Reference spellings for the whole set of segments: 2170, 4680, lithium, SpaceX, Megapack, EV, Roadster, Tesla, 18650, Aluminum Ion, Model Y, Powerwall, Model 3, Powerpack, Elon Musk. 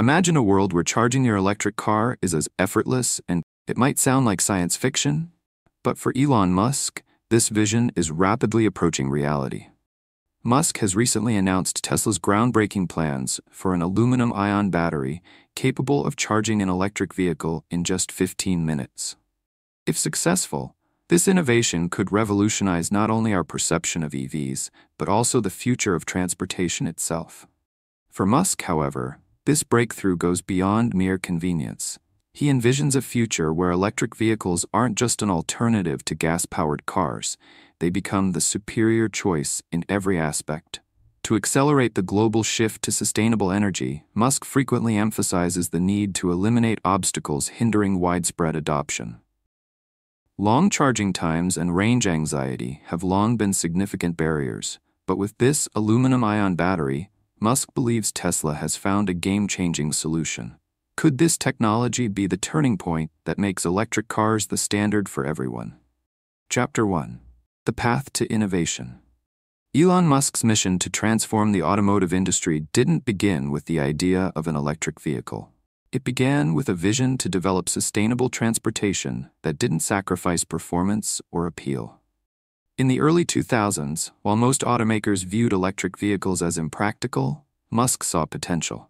Imagine a world where charging your electric car is as effortless, and it might sound like science fiction, but for Elon Musk, this vision is rapidly approaching reality. Musk has recently announced Tesla's groundbreaking plans for an aluminum ion battery capable of charging an electric vehicle in just 15 minutes. If successful, this innovation could revolutionize not only our perception of EVs, but also the future of transportation itself. For Musk, however, this breakthrough goes beyond mere convenience. He envisions a future where electric vehicles aren't just an alternative to gas-powered cars, they become the superior choice in every aspect. To accelerate the global shift to sustainable energy, Musk frequently emphasizes the need to eliminate obstacles hindering widespread adoption. Long charging times and range anxiety have long been significant barriers, but with this aluminum-ion battery, Musk believes Tesla has found a game-changing solution. Could this technology be the turning point that makes electric cars the standard for everyone? Chapter 1: The Path to Innovation. Elon Musk's mission to transform the automotive industry didn't begin with the idea of an electric vehicle. It began with a vision to develop sustainable transportation that didn't sacrifice performance or appeal. In the early 2000s, while most automakers viewed electric vehicles as impractical, Musk saw potential.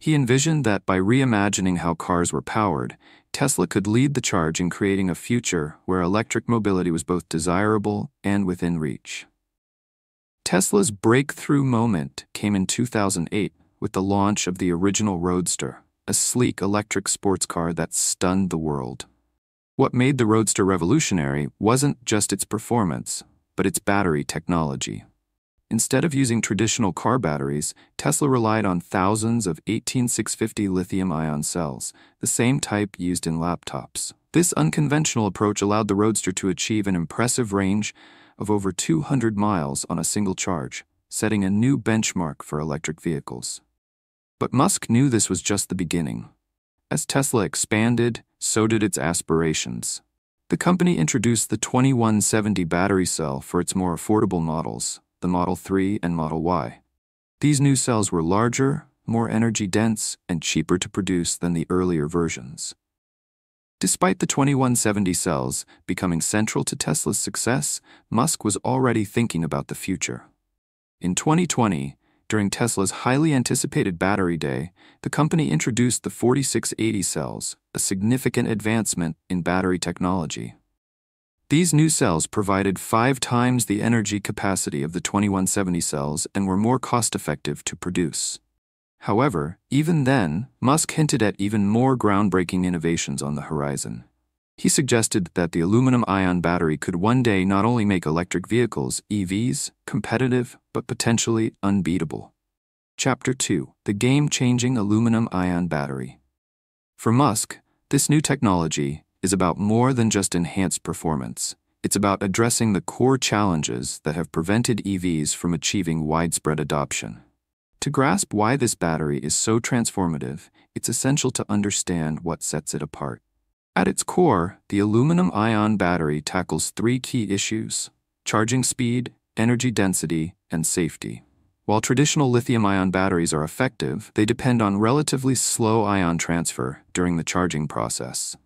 He envisioned that by reimagining how cars were powered, Tesla could lead the charge in creating a future where electric mobility was both desirable and within reach. Tesla's breakthrough moment came in 2008 with the launch of the original Roadster, a sleek electric sports car that stunned the world. What made the Roadster revolutionary wasn't just its performance, but its battery technology. Instead of using traditional car batteries, Tesla relied on thousands of 18650 lithium-ion cells, the same type used in laptops. This unconventional approach allowed the Roadster to achieve an impressive range of over 200 miles on a single charge, setting a new benchmark for electric vehicles. But Musk knew this was just the beginning. As Tesla expanded, so did its aspirations. The company introduced the 2170 battery cell for its more affordable models, the Model 3 and Model Y. These new cells were larger, more energy-dense, and cheaper to produce than the earlier versions. Despite the 2170 cells becoming central to Tesla's success, Musk was already thinking about the future. In 2020, during Tesla's highly anticipated Battery Day, the company introduced the 4680 cells, a significant advancement in battery technology. These new cells provided 5 times the energy capacity of the 2170 cells and were more cost-effective to produce. However, even then, Musk hinted at even more groundbreaking innovations on the horizon. He suggested that the aluminum-ion battery could one day not only make electric vehicles, EVs, competitive, but potentially unbeatable. Chapter 2: The Game-Changing Aluminum-Ion Battery. For Musk, this new technology is about more than just enhanced performance. It's about addressing the core challenges that have prevented EVs from achieving widespread adoption. To grasp why this battery is so transformative, it's essential to understand what sets it apart. At its core, the aluminum-ion battery tackles 3 key issues: charging speed, energy density, and safety. While traditional lithium-ion batteries are effective, they depend on relatively slow ion transfer during the charging process.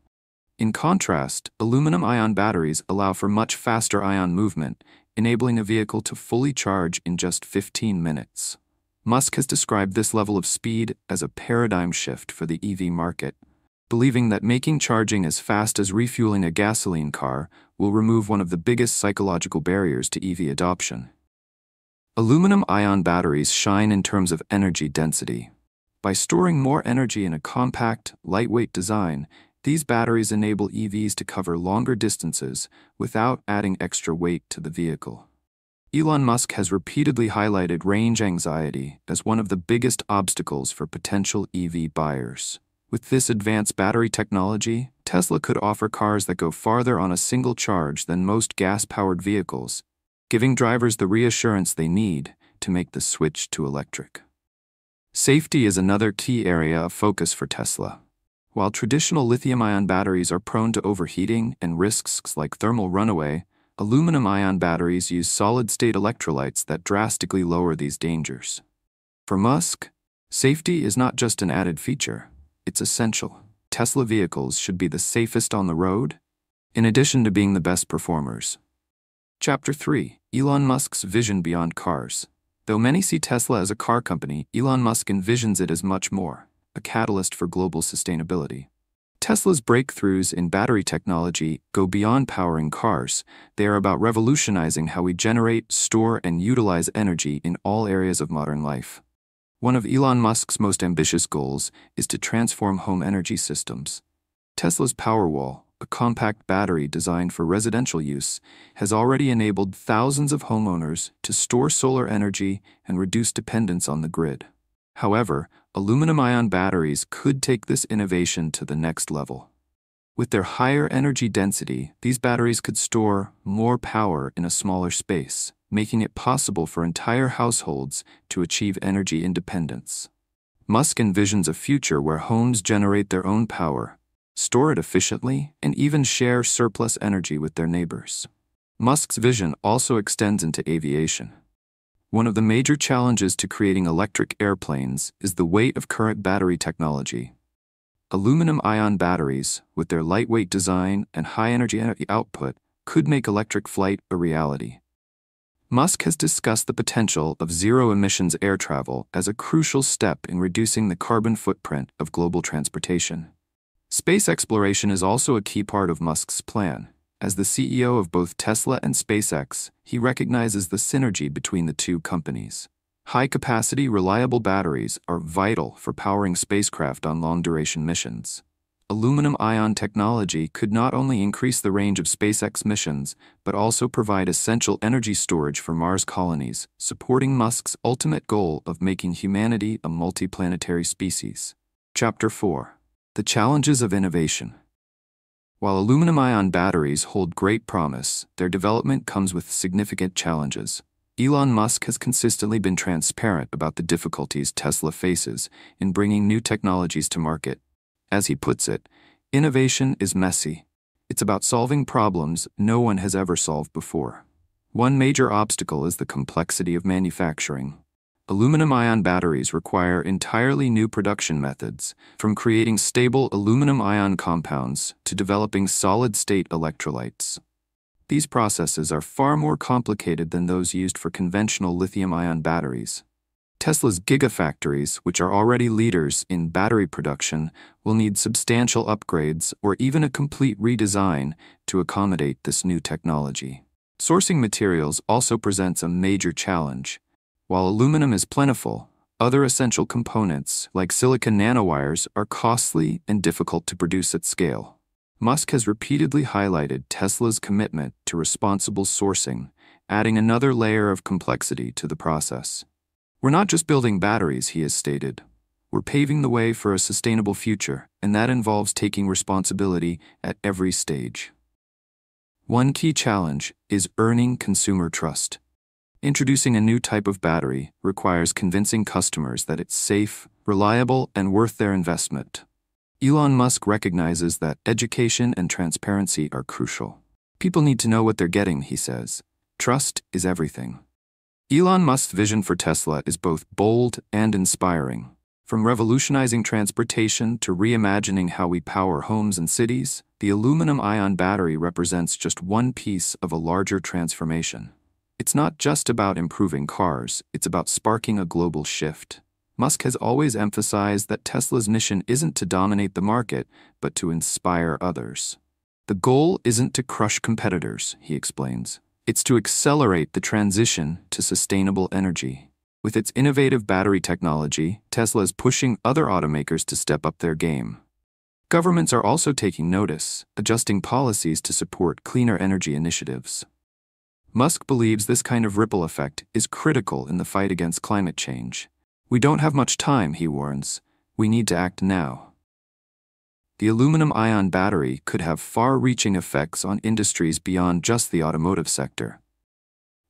In contrast, aluminum-ion batteries allow for much faster ion movement, enabling a vehicle to fully charge in just 15 minutes. Musk has described this level of speed as a paradigm shift for the EV market, believing that making charging as fast as refueling a gasoline car will remove one of the biggest psychological barriers to EV adoption. Aluminum-ion batteries shine in terms of energy density. By storing more energy in a compact, lightweight design, these batteries enable EVs to cover longer distances without adding extra weight to the vehicle. Elon Musk has repeatedly highlighted range anxiety as one of the biggest obstacles for potential EV buyers. With this advanced battery technology, Tesla could offer cars that go farther on a single charge than most gas-powered vehicles, giving drivers the reassurance they need to make the switch to electric. Safety is another key area of focus for Tesla. While traditional lithium-ion batteries are prone to overheating and risks like thermal runaway, aluminum-ion batteries use solid-state electrolytes that drastically lower these dangers. For Musk, Safety is not just an added feature, it's essential. Tesla vehicles should be the safest on the road, in addition to being the best performers. Chapter 3: Elon Musk's vision beyond cars. Though many see Tesla as a car company, Elon Musk envisions it as much more, a catalyst for global sustainability. Tesla's breakthroughs in battery technology go beyond powering cars. They are about revolutionizing how we generate, store, and utilize energy in all areas of modern life. One of Elon Musk's most ambitious goals is to transform home energy systems. Tesla's Powerwall, a compact battery designed for residential use, has already enabled thousands of homeowners to store solar energy and reduce dependence on the grid. However, aluminum ion batteries could take this innovation to the next level. With their higher energy density, these batteries could store more power in a smaller space, making it possible for entire households to achieve energy independence. Musk envisions a future where homes generate their own power, store it efficiently, and even share surplus energy with their neighbors. Musk's vision also extends into aviation. One of the major challenges to creating electric airplanes is the weight of current battery technology. Aluminum ion batteries, with their lightweight design and high energy output, could make electric flight a reality. Musk has discussed the potential of zero-emissions air travel as a crucial step in reducing the carbon footprint of global transportation. Space exploration is also a key part of Musk's plan. As the CEO of both Tesla and SpaceX, he recognizes the synergy between the two companies. High-capacity, reliable batteries are vital for powering spacecraft on long-duration missions. Aluminum ion technology could not only increase the range of SpaceX missions, but also provide essential energy storage for Mars colonies, supporting Musk's ultimate goal of making humanity a multiplanetary species. Chapter 4: The challenges of innovation. While aluminum-ion batteries hold great promise, their development comes with significant challenges. Elon Musk has consistently been transparent about the difficulties Tesla faces in bringing new technologies to market. As he puts it, innovation is messy. It's about solving problems no one has ever solved before. One major obstacle is the complexity of manufacturing. Aluminum-ion batteries require entirely new production methods, from creating stable aluminum-ion compounds to developing solid-state electrolytes. These processes are far more complicated than those used for conventional lithium-ion batteries. Tesla's gigafactories, which are already leaders in battery production, will need substantial upgrades or even a complete redesign to accommodate this new technology. Sourcing materials also presents a major challenge. While aluminum is plentiful, other essential components, like silicon nanowires, are costly and difficult to produce at scale. Musk has repeatedly highlighted Tesla's commitment to responsible sourcing, adding another layer of complexity to the process. "We're not just building batteries," he has stated. "We're paving the way for a sustainable future, and that involves taking responsibility at every stage." One key challenge is earning consumer trust. Introducing a new type of battery requires convincing customers that it's safe, reliable, and worth their investment. Elon Musk recognizes that education and transparency are crucial. "People need to know what they're getting," he says. "Trust is everything." Elon Musk's vision for Tesla is both bold and inspiring. From revolutionizing transportation to reimagining how we power homes and cities, the aluminum-ion battery represents just one piece of a larger transformation. It's not just about improving cars, it's about sparking a global shift. Musk has always emphasized that Tesla's mission isn't to dominate the market, but to inspire others. "The goal isn't to crush competitors," he explains. "It's to accelerate the transition to sustainable energy." With its innovative battery technology, Tesla is pushing other automakers to step up their game. Governments are also taking notice, adjusting policies to support cleaner energy initiatives. Musk believes this kind of ripple effect is critical in the fight against climate change. "We don't have much time," he warns. "We need to act now." The aluminum-ion battery could have far-reaching effects on industries beyond just the automotive sector.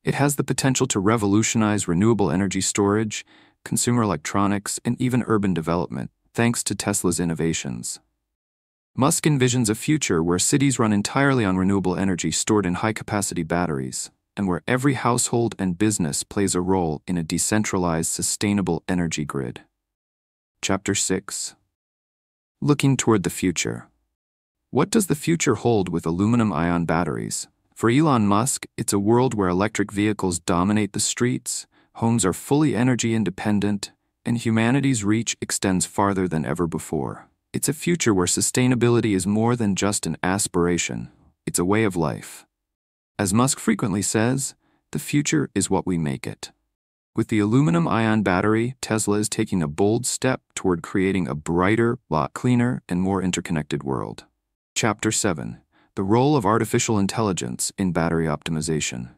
It has the potential to revolutionize renewable energy storage, consumer electronics, and even urban development, thanks to Tesla's innovations. Musk envisions a future where cities run entirely on renewable energy stored in high-capacity batteries, and where every household and business plays a role in a decentralized, sustainable energy grid. Chapter 6. Looking toward the future. What does the future hold with aluminum-ion batteries? For Elon Musk, it's a world where electric vehicles dominate the streets, homes are fully energy independent, and humanity's reach extends farther than ever before. It's a future where sustainability is more than just an aspiration. It's a way of life. As Musk frequently says, the future is what we make it. With the aluminum-ion battery, Tesla is taking a bold step toward creating a brighter, lot cleaner, and more interconnected world. Chapter 7. The role of artificial intelligence in battery optimization.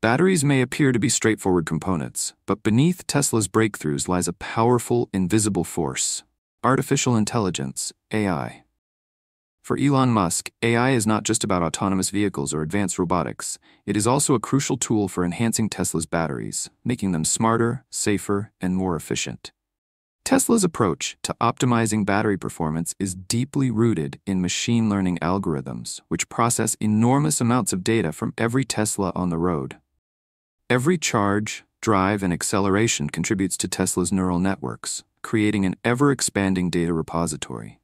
Batteries may appear to be straightforward components, but beneath Tesla's breakthroughs lies a powerful, invisible force: artificial intelligence, AI. For Elon Musk, AI is not just about autonomous vehicles or advanced robotics. It is also a crucial tool for enhancing Tesla's batteries, making them smarter, safer, and more efficient. Tesla's approach to optimizing battery performance is deeply rooted in machine learning algorithms, which process enormous amounts of data from every Tesla on the road. Every charge, drive, and acceleration contributes to Tesla's neural networks, creating an ever-expanding data repository.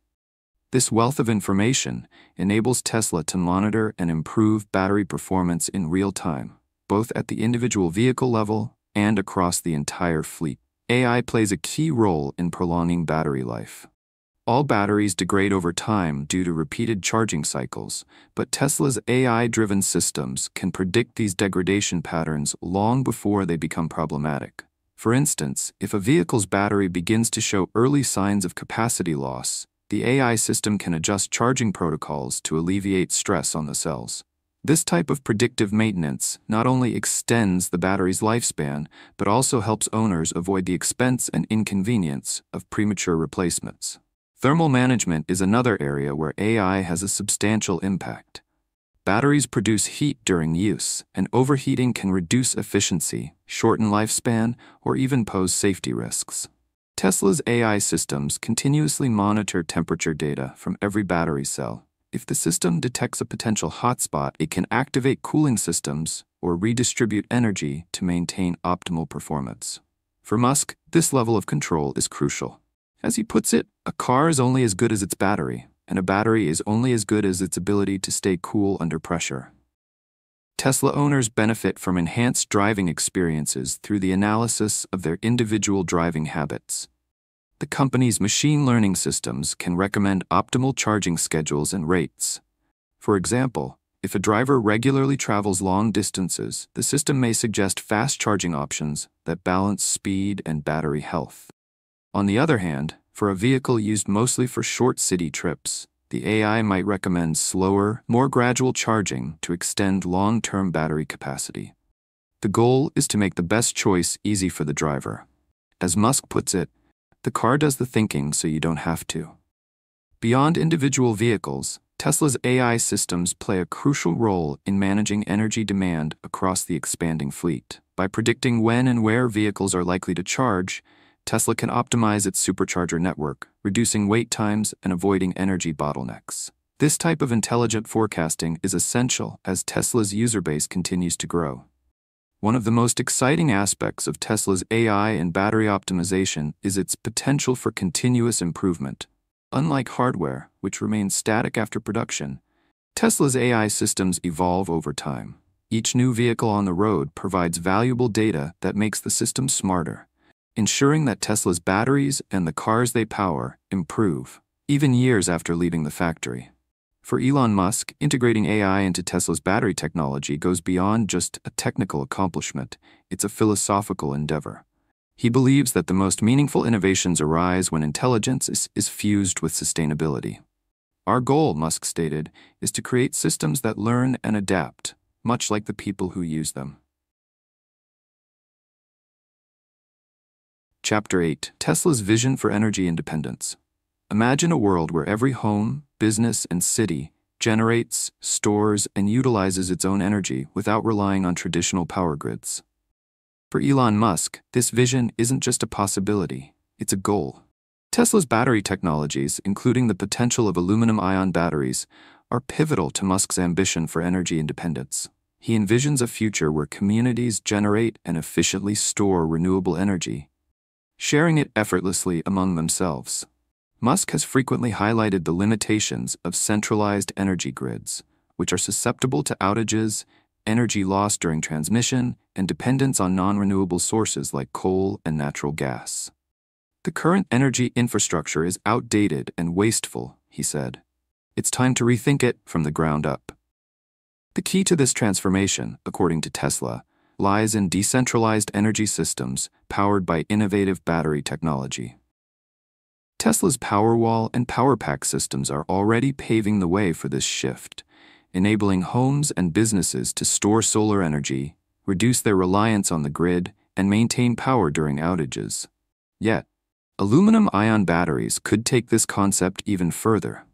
This wealth of information enables Tesla to monitor and improve battery performance in real time, both at the individual vehicle level and across the entire fleet. AI plays a key role in prolonging battery life. All batteries degrade over time due to repeated charging cycles, but Tesla's AI-driven systems can predict these degradation patterns long before they become problematic. For instance, if a vehicle's battery begins to show early signs of capacity loss, the AI system can adjust charging protocols to alleviate stress on the cells. This type of predictive maintenance not only extends the battery's lifespan, but also helps owners avoid the expense and inconvenience of premature replacements. Thermal management is another area where AI has a substantial impact. Batteries produce heat during use, and overheating can reduce efficiency, shorten lifespan, or even pose safety risks. Tesla's AI systems continuously monitor temperature data from every battery cell. If the system detects a potential hotspot, it can activate cooling systems or redistribute energy to maintain optimal performance. For Musk, this level of control is crucial. As he puts it, a car is only as good as its battery, and a battery is only as good as its ability to stay cool under pressure. Tesla owners benefit from enhanced driving experiences through the analysis of their individual driving habits. The company's machine learning systems can recommend optimal charging schedules and rates. For example, if a driver regularly travels long distances, the system may suggest fast charging options that balance speed and battery health. On the other hand, for a vehicle used mostly for short city trips, the AI might recommend slower, more gradual charging to extend long-term battery capacity. The goal is to make the best choice easy for the driver. As Musk puts it, the car does the thinking so you don't have to. Beyond individual vehicles, Tesla's AI systems play a crucial role in managing energy demand across the expanding fleet. By predicting when and where vehicles are likely to charge, Tesla can optimize its supercharger network, reducing wait times and avoiding energy bottlenecks. This type of intelligent forecasting is essential as Tesla's user base continues to grow. One of the most exciting aspects of Tesla's AI and battery optimization is its potential for continuous improvement. Unlike hardware, which remains static after production, Tesla's AI systems evolve over time. Each new vehicle on the road provides valuable data that makes the system smarter, ensuring that Tesla's batteries and the cars they power improve, even years after leaving the factory. For Elon Musk, integrating AI into Tesla's battery technology goes beyond just a technical accomplishment. It's a philosophical endeavor. He believes that the most meaningful innovations arise when intelligence is fused with sustainability. "Our goal," Musk stated, "is to create systems that learn and adapt, much like the people who use them." Chapter 8. Tesla's vision for energy independence. Imagine a world where every home, business, and city generates, stores, and utilizes its own energy without relying on traditional power grids. For Elon Musk, this vision isn't just a possibility, it's a goal. Tesla's battery technologies, including the potential of aluminum-ion batteries, are pivotal to Musk's ambition for energy independence. He envisions a future where communities generate and efficiently store renewable energy, sharing it effortlessly among themselves. Musk has frequently highlighted the limitations of centralized energy grids, which are susceptible to outages, energy loss during transmission, and dependence on non-renewable sources like coal and natural gas. The current energy infrastructure is outdated and wasteful, he said. It's time to rethink it from the ground up. The key to this transformation, according to Tesla, lies in decentralized energy systems powered by innovative battery technology. Tesla's Powerwall and Powerpack systems are already paving the way for this shift, enabling homes and businesses to store solar energy, reduce their reliance on the grid, and maintain power during outages. Yet, aluminum-ion batteries could take this concept even further,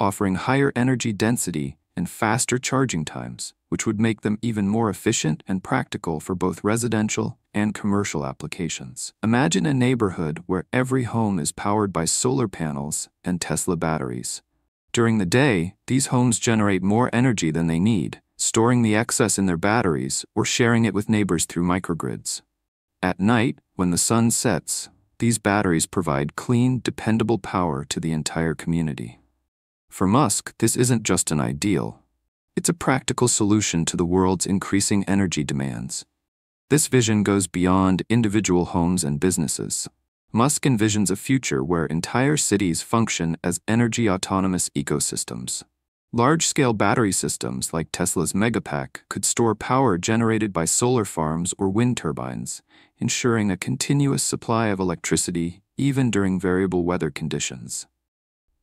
offering higher energy density and faster charging times, which would make them even more efficient and practical for both residential and commercial applications. Imagine a neighborhood where every home is powered by solar panels and Tesla batteries. During the day, these homes generate more energy than they need, storing the excess in their batteries or sharing it with neighbors through microgrids. At night, when the sun sets, these batteries provide clean, dependable power to the entire community. For Musk, this isn't just an ideal. It's a practical solution to the world's increasing energy demands. This vision goes beyond individual homes and businesses. Musk envisions a future where entire cities function as energy-autonomous ecosystems. Large-scale battery systems like Tesla's Megapack could store power generated by solar farms or wind turbines, ensuring a continuous supply of electricity even during variable weather conditions.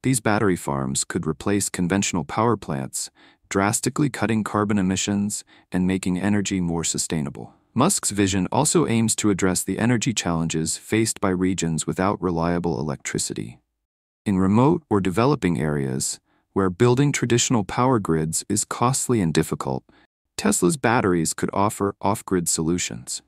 These battery farms could replace conventional power plants, drastically cutting carbon emissions and making energy more sustainable. Musk's vision also aims to address the energy challenges faced by regions without reliable electricity. In remote or developing areas, where building traditional power grids is costly and difficult, Tesla's batteries could offer off-grid solutions.